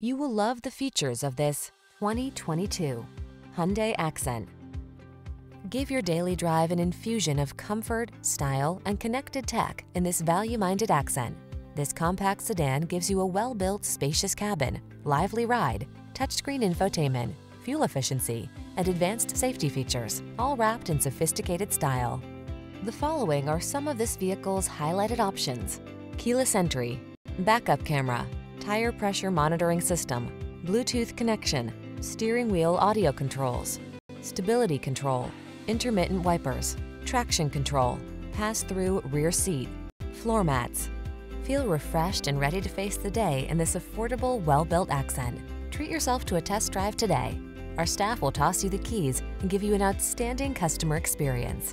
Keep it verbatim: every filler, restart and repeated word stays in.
You will love the features of this twenty twenty-two Hyundai Accent. Give your daily drive an infusion of comfort, style, and connected tech in this value-minded Accent. This compact sedan gives you a well-built, spacious cabin, lively ride, touchscreen infotainment, fuel efficiency, and advanced safety features, all wrapped in sophisticated style. The following are some of this vehicle's highlighted options: keyless entry, backup camera, tire pressure monitoring system, Bluetooth connection, steering wheel audio controls, stability control, intermittent wipers, traction control, pass-through rear seat, floor mats. Feel refreshed and ready to face the day in this affordable, well-built Accent. Treat yourself to a test drive today. Our staff will toss you the keys and give you an outstanding customer experience.